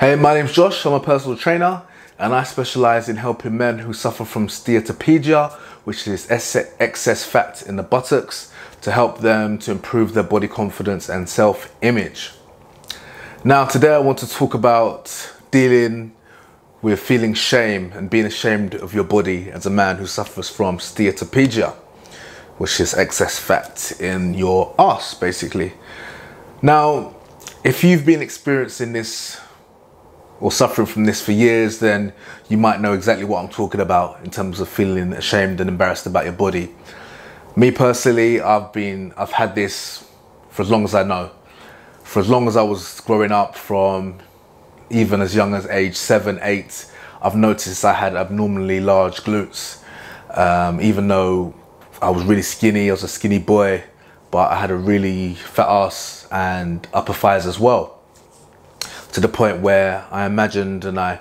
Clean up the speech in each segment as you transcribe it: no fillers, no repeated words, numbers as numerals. Hey, my name's Josh, I'm a personal trainer and I specialize in helping men who suffer from steatopygia, which is excess fat in the buttocks, to help them to improve their body confidence and self-image. Now today I want to talk about dealing with feeling shame and being ashamed of your body as a man who suffers from steatopygia, which is excess fat in your ass basically. Now if you've been experiencing this or suffering from this for years, then you might know exactly what I'm talking about in terms of feeling ashamed and embarrassed about your body. Me personally, I've had this for as long as I know. For as long as I was growing up, from even as young as age 7, 8, I've noticed I had abnormally large glutes. Even though I was really skinny, I was a skinny boy, but I had a really fat ass and upper thighs as well, to the point where I imagined and I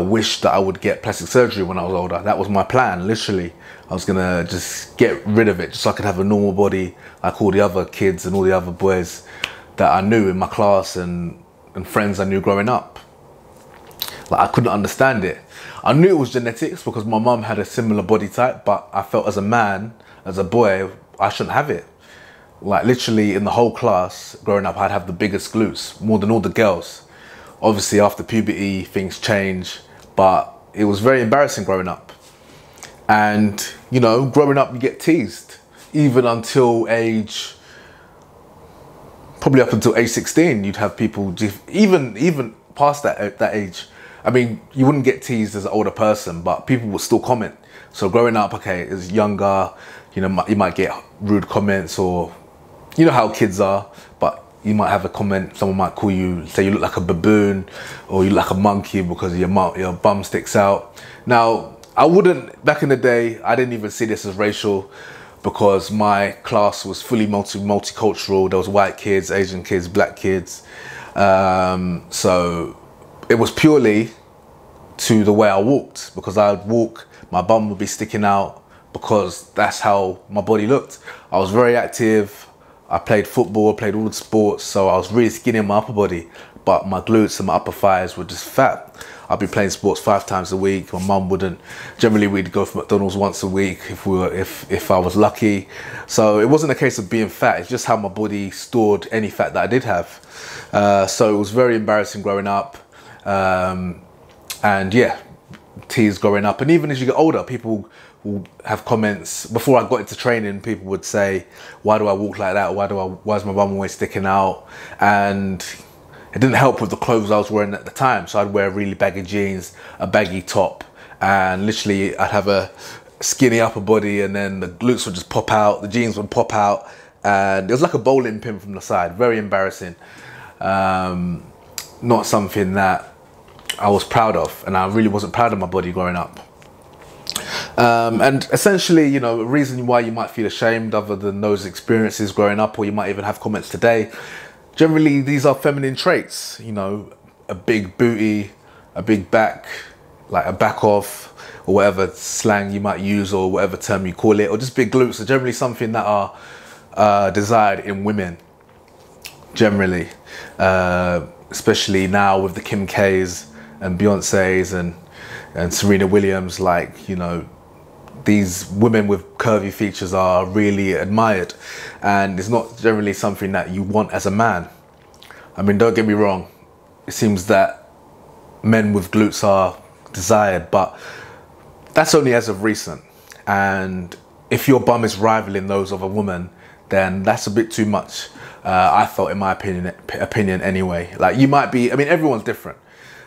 wished that I would get plastic surgery when I was older. That was my plan, literally. I was gonna just get rid of it just so I could have a normal body like all the other kids and all the other boys that I knew in my class and friends I knew growing up. Like, I couldn't understand it. I knew it was genetics because my mum had a similar body type, but I felt as a man, as a boy, I shouldn't have it. Like, literally in the whole class growing up, I'd have the biggest glutes, more than all the girls. Obviously after puberty things change, but it was very embarrassing growing up. And you know, growing up you get teased, even until age, probably up until age 16, you'd have people, even past that age. I mean, you wouldn't get teased as an older person, but people would still comment. So growing up, okay, as younger, you know, you might get rude comments, or you know how kids are, but you might have a comment, someone might call you, say you look like a baboon, or you look like a monkey because your bum sticks out. Now, I wouldn't, back in the day, I didn't even see this as racial because my class was fully multicultural. There was white kids, Asian kids, black kids. So it was purely to the way I walked, because I would walk, my bum would be sticking out because that's how my body looked. I was very active. I played football, I played all the sports, so I was really skinny in my upper body, but my glutes and my upper thighs were just fat. I'd be playing sports 5 times a week. My mum wouldn't. Generally, we'd go for McDonald's once a week if I was lucky. So it wasn't a case of being fat. It's just how my body stored any fat that I did have. So it was very embarrassing growing up, and yeah, teased growing up. And even as you get older, people will have comments. Before I got into training, people would say, why do I walk like that? Why is my bum always sticking out? And it didn't help with the clothes I was wearing at the time. So I'd wear really baggy jeans, a baggy top, and literally I'd have a skinny upper body and then the glutes would just pop out, the jeans would pop out, and it was like a bowling pin from the side. Very embarrassing. Not something that I was proud of, and I really wasn't proud of my body growing up. And essentially, you know, the reason why you might feel ashamed, other than those experiences growing up, or you might even have comments today, generally these are feminine traits. You know, a big booty, a big back, like a back off, or whatever slang you might use, or whatever term you call it, or just big glutes are generally something that are desired in women, generally, especially now with the Kim K's and Beyonce's and Serena Williams. Like, you know, these women with curvy features are really admired, and it's not generally something that you want as a man. I mean, don't get me wrong, it seems that men with glutes are desired, but that's only as of recent. And if your bum is rivaling those of a woman, then that's a bit too much, I felt, in my opinion anyway. Like, you might be, I mean, everyone's different,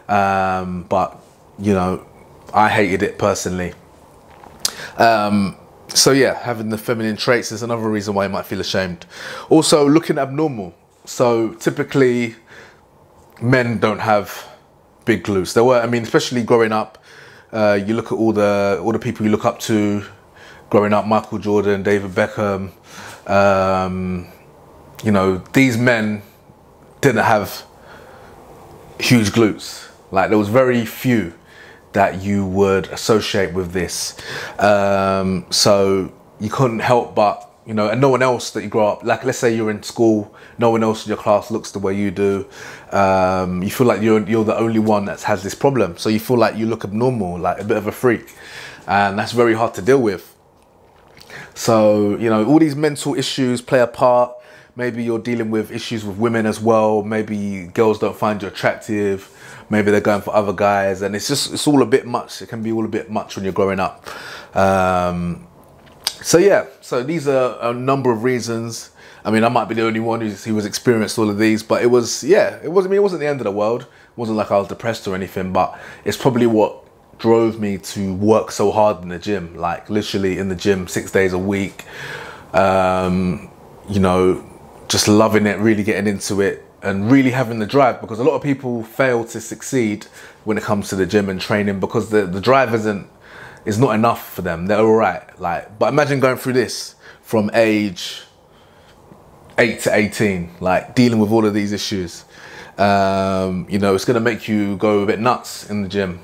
but you know, I hated it personally. So yeah, having the feminine traits is another reason why you might feel ashamed. Also, looking abnormal. So typically men don't have big glutes. There were, I mean, especially growing up, you look at all the people you look up to growing up, Michael Jordan, David Beckham, you know, these men didn't have huge glutes. Like, there was very few that you would associate with this. So you couldn't help but you know, and no one else that you grow up, like let's say you're in school, no one else in your class looks the way you do. You feel like you're the only one that has this problem. So you feel like you look abnormal, like a bit of a freak. And that's very hard to deal with. So, you know, all these mental issues play a part. Maybe you're dealing with issues with women as well. Maybe girls don't find you attractive. Maybe they're going for other guys. And it's just, it's all a bit much. It can be all a bit much when you're growing up. So yeah, so these are a number of reasons. I mean, I might be the only one who experienced all of these, but it was, yeah, it was, I mean, it wasn't the end of the world. It wasn't like I was depressed or anything, but it's probably what drove me to work so hard in the gym, like literally in the gym 6 days a week. You know, just loving it, really getting into it and really having the drive, because a lot of people fail to succeed when it comes to the gym and training because the drive is not enough for them. They're all right. Like, but imagine going through this from age 8 to 18, like dealing with all of these issues. You know, it's going to make you go a bit nuts in the gym.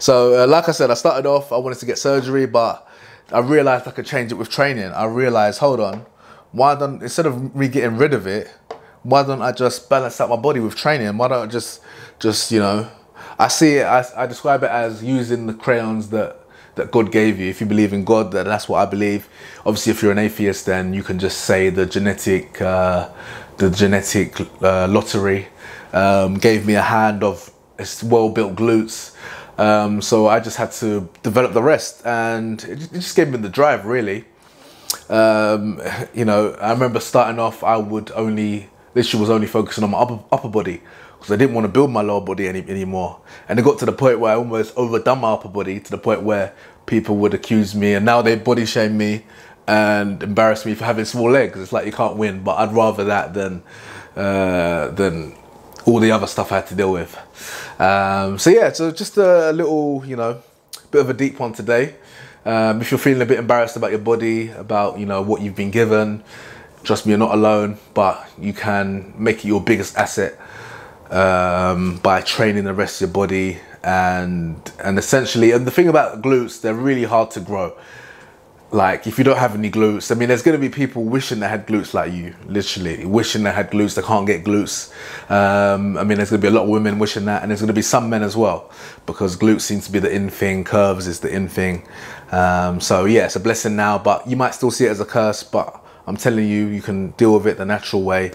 So like I said, I started off, I wanted to get surgery, but I realized I could change it with training. I realized, hold on, why don't, instead of me getting rid of it, why don't I just balance out my body with training? Why don't I just you know, I see it, I describe it as using the crayons that God gave you. If you believe in God, that's what I believe. Obviously, if you're an atheist, then you can just say the genetic lottery gave me a hand of well-built glutes. So I just had to develop the rest, and it just gave me the drive, really. You know, I remember starting off, I was only focusing on my upper body because I didn't want to build my lower body anymore. And it got to the point where I almost overdone my upper body to the point where people would accuse me, and now they body shame me and embarrass me for having small legs. It's like, you can't win, but I'd rather that than all the other stuff I had to deal with. So yeah, so just a little, you know, bit of a deep one today. If you're feeling a bit embarrassed about your body, about, you know, what you've been given, trust me, you're not alone, but you can make it your biggest asset by training the rest of your body. And essentially, and the thing about glutes, they're really hard to grow. Like, if you don't have any glutes, I mean, there's going to be people wishing they had glutes like you, literally, wishing they had glutes, they can't get glutes. I mean, there's going to be a lot of women wishing that, and there's going to be some men as well, because glutes seems to be the in thing, curves is the in thing. So yeah, it's a blessing now, but you might still see it as a curse, but I'm telling you, you can deal with it the natural way.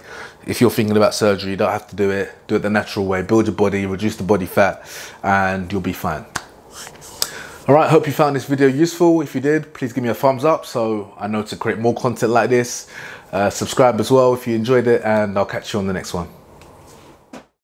If you're thinking about surgery, you don't have to do it the natural way. Build your body, reduce the body fat, and you'll be fine. Alright, hope you found this video useful. If you did, please give me a thumbs up so I know to create more content like this. Subscribe as well if you enjoyed it, and I'll catch you on the next one.